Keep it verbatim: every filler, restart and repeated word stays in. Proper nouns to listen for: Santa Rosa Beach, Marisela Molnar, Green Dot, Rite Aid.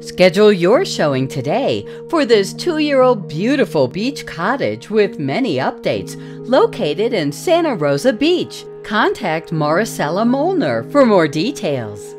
Schedule your showing today for this two-year-old beautiful beach cottage with many updates located in Santa Rosa Beach. Contact Marisela Molnar for more details.